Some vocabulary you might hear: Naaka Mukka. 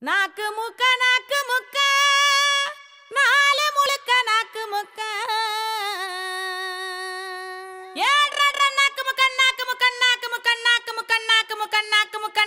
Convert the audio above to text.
Naaka Mukka, Naaka Mukka, Naale Mulukka, Naaka Mukka. Yadra Naaka Mukka, Naaka Mukka, Naaka Mukka, Naaka Mukka, Naaka Mukka.